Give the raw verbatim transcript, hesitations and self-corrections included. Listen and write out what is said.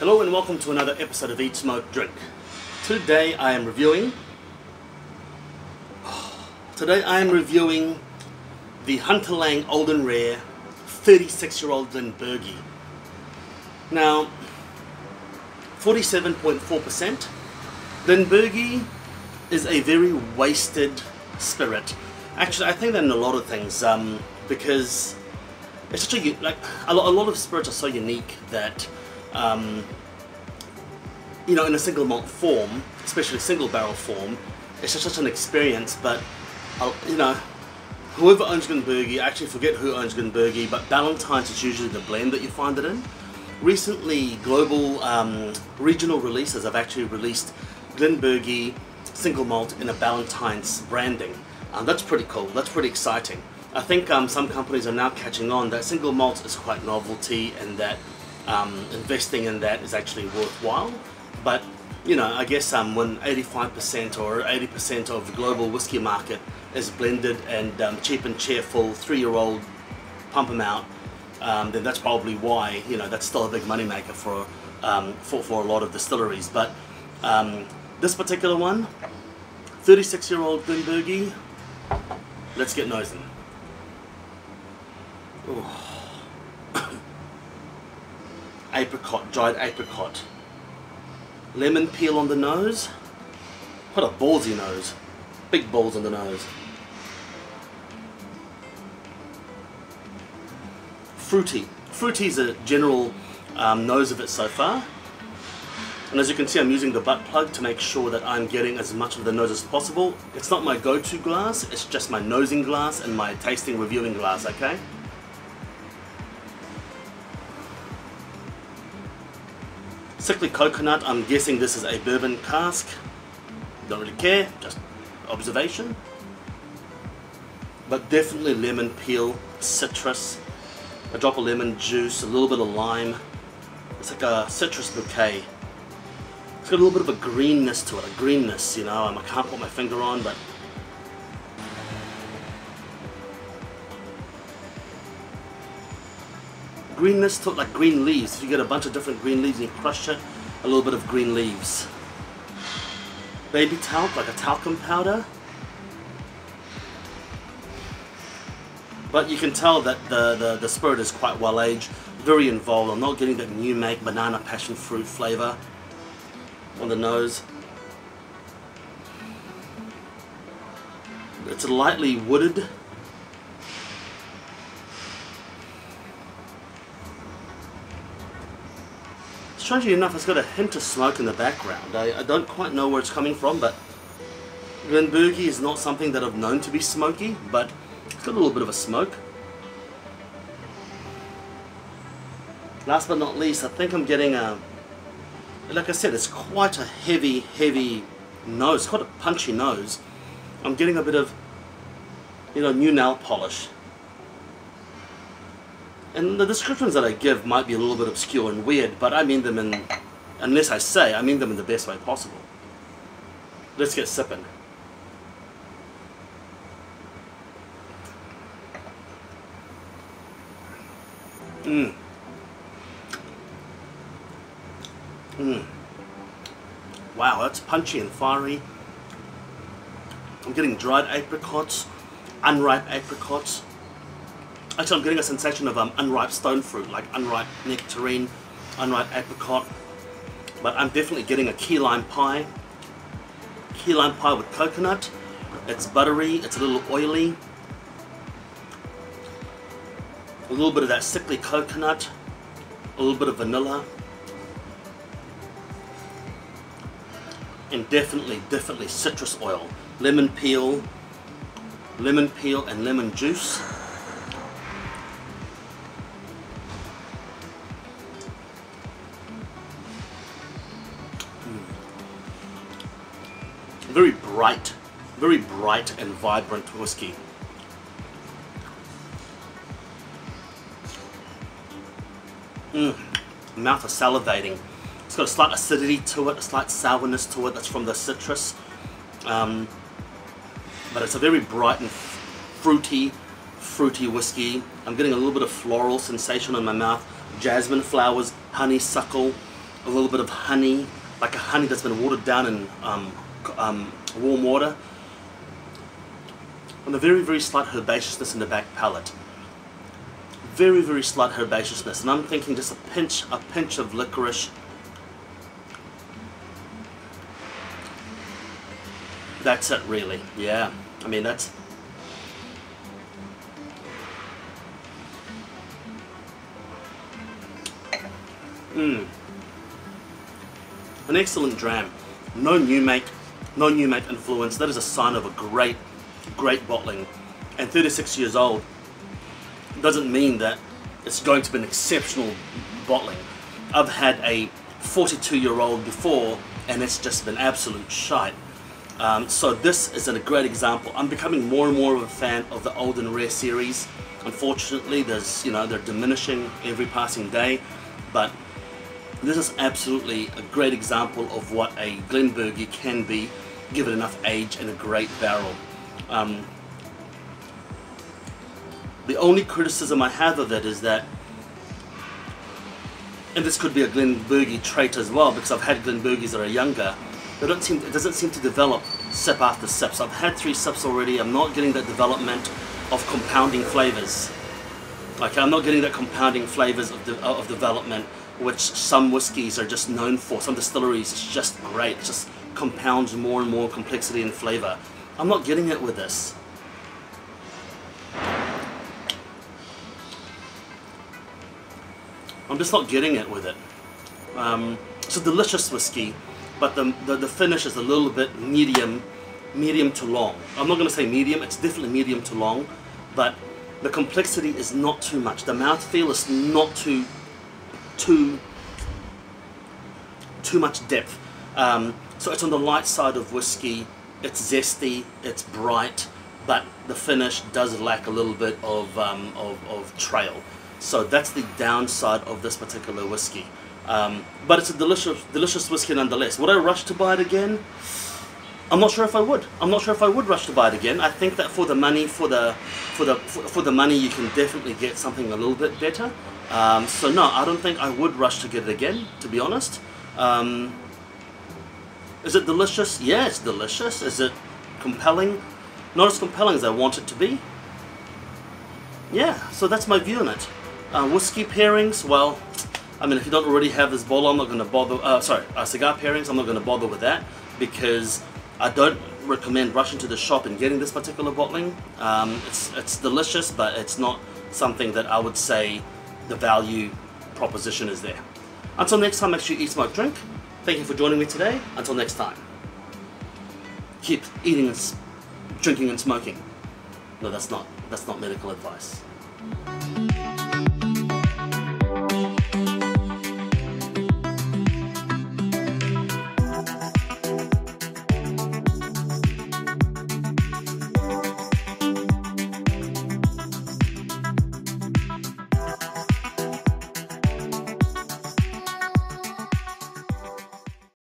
Hello and welcome to another episode of Eat Smoke Drink. Today I am reviewing Today I am reviewing the Hunter Laing Old and Rare thirty-six year old Glenburgie. Now forty-seven point four percent. Glenburgie is a very wasted spirit. Actually, I think that in a lot of things, um, because it's such a, like a lot of spirits are so unique that um, you know, in a single malt form, especially single barrel form, it's just such an experience. But I'll, you know, whoever owns Glenburgie, I actually forget who owns Glenburgie, but Ballantines is usually the blend that you find it in. Recently, global um, regional releases have actually released Glenburgie single malt in a Ballantines branding. Um, that's pretty cool. That's pretty exciting. I think um, some companies are now catching on that single malt is quite novelty and that um, investing in that is actually worthwhile. But you know, I guess um, when eighty-five percent or eighty percent of the global whiskey market is blended and um, cheap and cheerful, three-year-old pump them out. Um, then that's probably why, you know, that's still a big moneymaker for, um, for for a lot of distilleries. But um, this particular one, thirty-six year old Glenburgie, let's get nosing. Apricot, dried apricot, lemon peel on the nose. What a ballsy nose, big balls on the nose. Fruity. Fruity is a general um, nose of it so far, and as you can see I'm using the butt plug to make sure that I'm getting as much of the nose as possible. It's not my go-to glass, it's just my nosing glass and my tasting reviewing glass, okay? Sickly coconut, I'm guessing this is a bourbon cask, don't really care, just observation. But definitely lemon peel, citrus, a drop of lemon juice, a little bit of lime. It's like a citrus bouquet. It's got a little bit of a greenness to it, a greenness, you know, um, I can't put my finger on, but greenness to it, like green leaves. If you get a bunch of different green leaves and you crush it, a little bit of green leaves. Baby talc, like a talcum powder. But you can tell that the, the, the spirit is quite well aged, very involved. I'm not getting that new make banana passion fruit flavour on the nose. It's lightly wooded. Strangely enough, it's got a hint of smoke in the background. I, I don't quite know where it's coming from, but Glenburgie is not something that I've known to be smoky, but it's got a little bit of a smoke. Last but not least, I think I'm getting a, like I said, it's quite a heavy, heavy nose, quite a punchy nose. I'm getting a bit of, you know, new nail polish. And the descriptions that I give might be a little bit obscure and weird, but I mean them in, unless I say, I mean them in the best way possible. Let's get sipping. Mmm. Mmm. Wow, that's punchy and fiery. I'm getting dried apricots, unripe apricots. Actually, I'm getting a sensation of um, unripe stone fruit, like unripe nectarine, unripe apricot. But I'm definitely getting a key lime pie. Key lime pie with coconut. It's buttery, it's a little oily. A little bit of that sickly coconut, a little bit of vanilla, and definitely, definitely citrus oil, lemon peel, lemon peel and lemon juice. Mm. Very bright, very bright and vibrant whiskey. Mm. Mouth is salivating. It's got a slight acidity to it, a slight sourness to it that's from the citrus, um, but it's a very bright and fruity, fruity whiskey. I'm getting a little bit of floral sensation in my mouth, jasmine flowers, honeysuckle, a little bit of honey, like a honey that's been watered down in um, um, warm water, and a very, very slight herbaceousness in the back palate. Very, very slight herbaceousness, and I'm thinking just a pinch, a pinch of licorice. That's it, really. Yeah, I mean that's. Mmm. An excellent dram. No new make, no new make influence. That is a sign of a great, great bottling. And thirty-six years old doesn't mean that it's going to be an exceptional bottling. I've had a forty-two-year-old before, and it's just been absolute shite. Um, so this is a great example. I'm becoming more and more of a fan of the old and rare series. Unfortunately, there's you know they're diminishing every passing day, but this is absolutely a great example of what a Glenburgie can be, given enough age and a great barrel. Um, the only criticism I have of it is that, and this could be a Glenburgie trait as well, because I've had Glenburgies that are younger, they don't seem, it doesn't seem to develop sip after sip. So I've had three sips already, I'm not getting that development of compounding flavours. Like, I'm not getting that compounding flavours of, de of development, which some whiskies are just known for. Some distilleries, it's just great. It just compounds more and more complexity and flavor. I'm not getting it with this. I'm just not getting it with it. Um, it's a delicious whiskey, but the, the, the finish is a little bit medium, medium to long. I'm not gonna say medium, it's definitely medium to long, but the complexity is not too much. The mouthfeel is not too Too, too much depth. Um, so it's on the light side of whiskey, it's zesty, it's bright, but the finish does lack a little bit of, um, of, of trail. So that's the downside of this particular whiskey. Um, but it's a delicious, delicious whiskey nonetheless. Would I rush to buy it again? I'm not sure if I would. I'm not sure if I would rush to buy it again. I think that for the money, for the, for the, for, for the money, you can definitely get something a little bit better. Um, so no, I don't think I would rush to get it again, to be honest. Um, is it delicious? Yeah, it's delicious. Is it compelling? Not as compelling as I want it to be. Yeah, so that's my view on it. Uh, whiskey pairings, well, I mean, if you don't already have this bottle, I'm not going to bother, uh, sorry, uh, cigar pairings, I'm not going to bother with that, because I don't recommend rushing to the shop and getting this particular bottling. Um, it's, it's delicious, but it's not something that I would say the value proposition is there. Until next time, make sure you eat, smoke, drink. Thank you for joining me today. Until next time, keep eating and drinking and smoking. No, that's not that's not medical advice.